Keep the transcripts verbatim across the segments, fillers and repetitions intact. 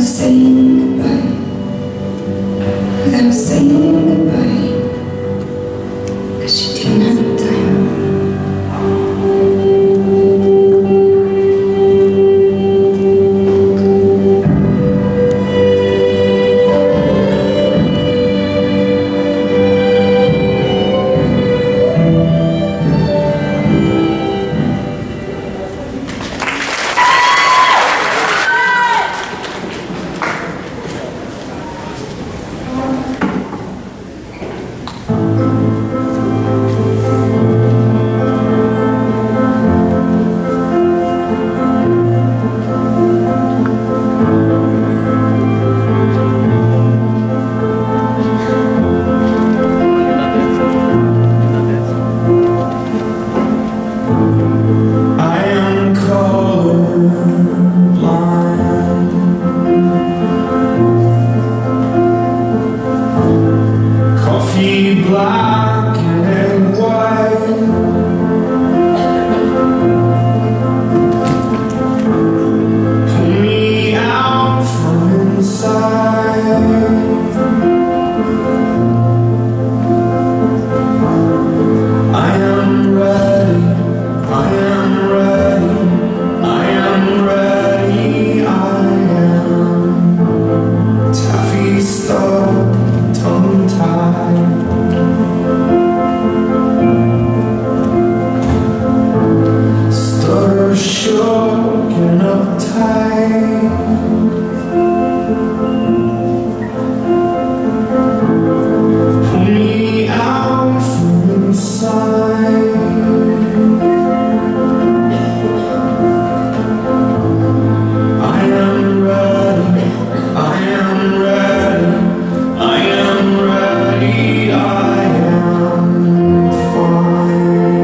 without saying goodbye, without saying goodbye, because she didn't have the black and white. Pull me out from inside. I am ready, I am ready, I am ready, I am. Taffy stole tongue tied. Shook and uptight, pull me out from inside. I am ready, I am ready, I am ready, I am fine.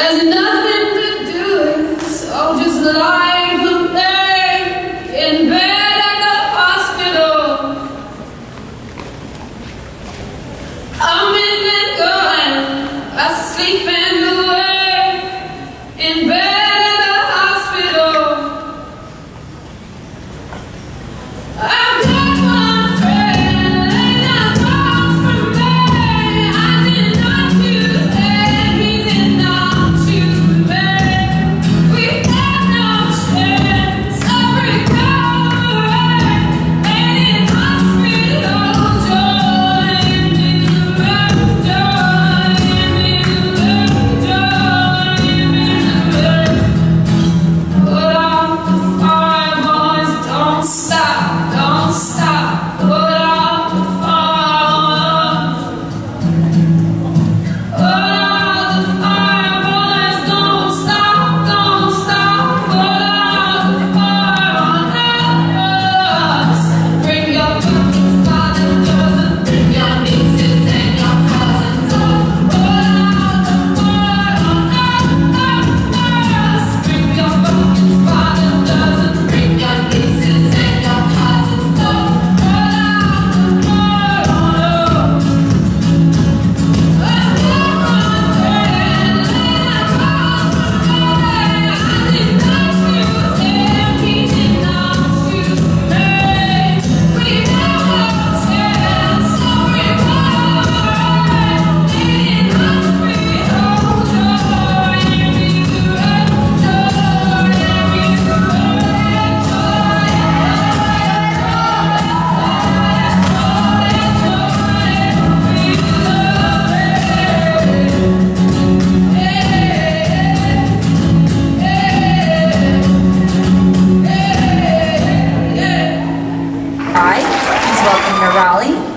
There's nothing to do, so just lie awake in bed at the hospital. I'm in and going, I sleep and awake in bed at the hospital. I'm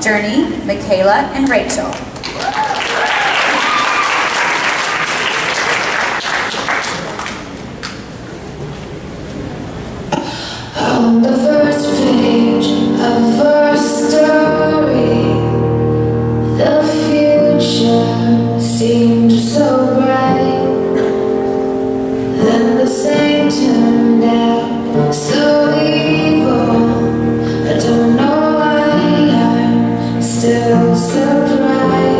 Journey, Michaela, and Rachel. On the first page of our story, the future seemed so bright. Then the same turned out so evil. I don't know. Still surprised.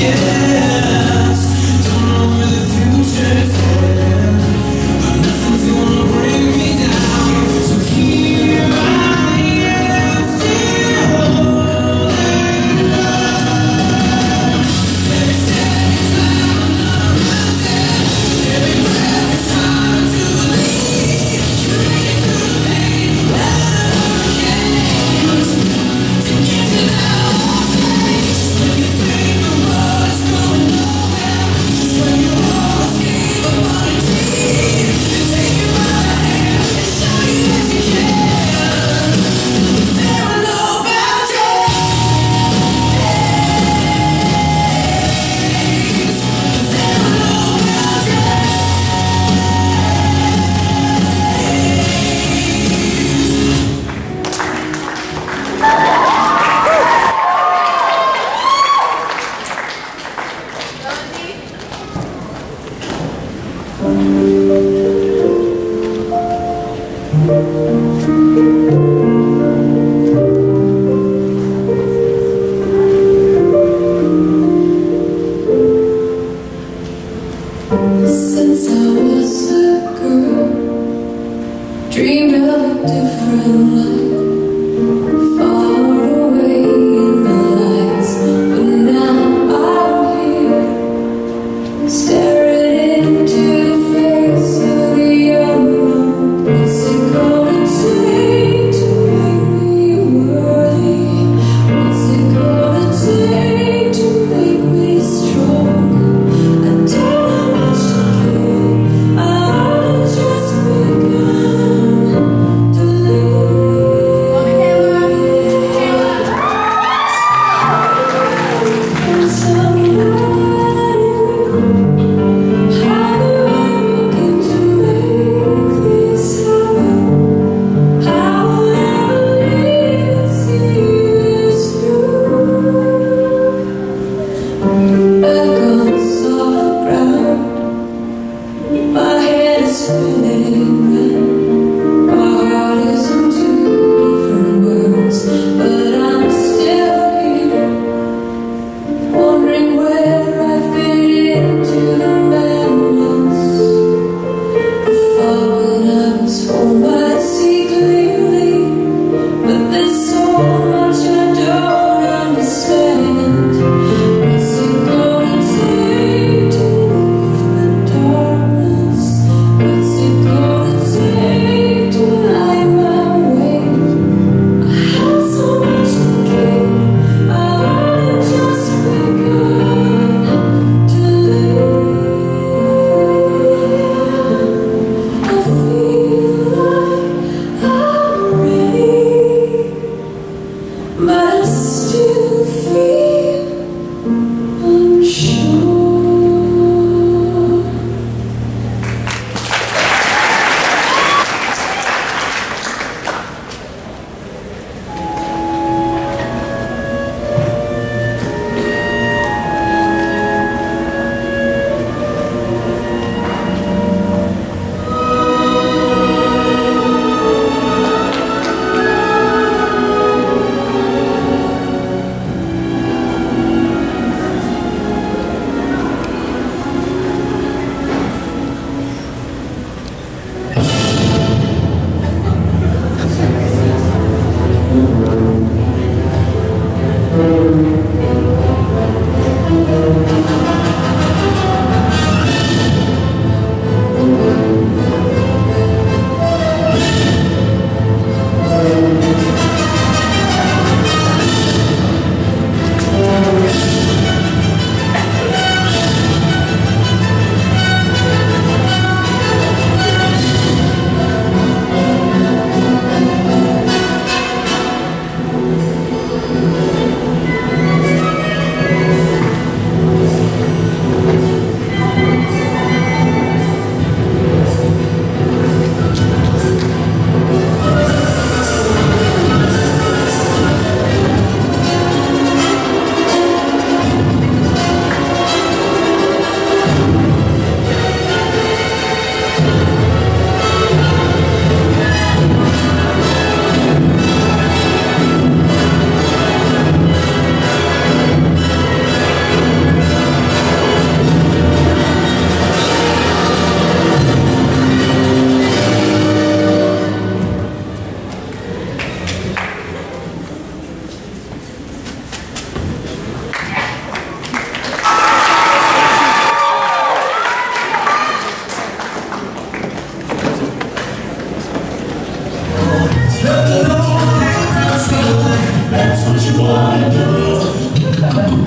Let's go.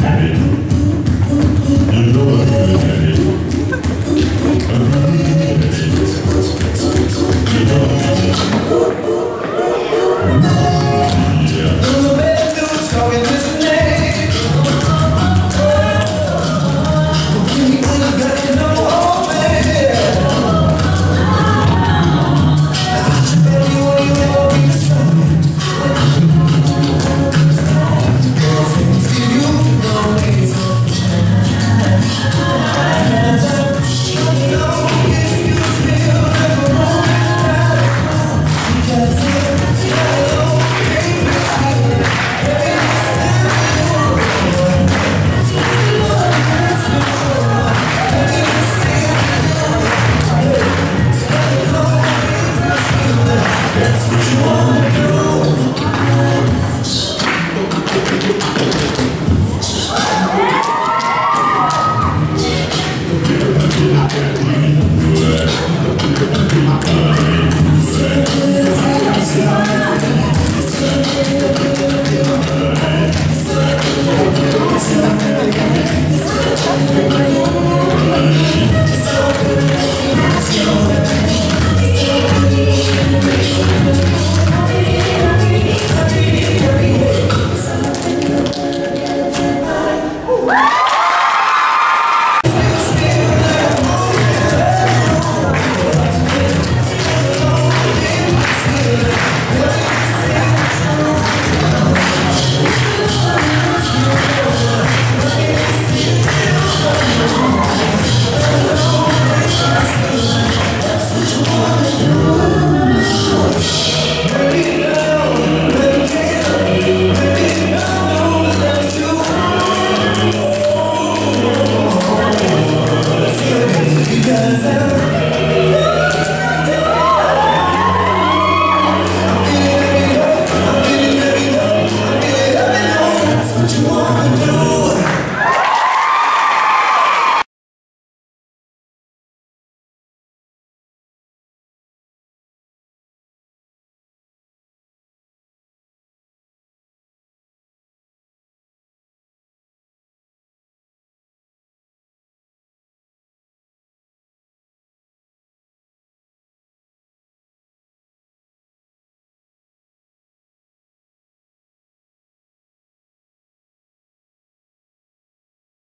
Amen.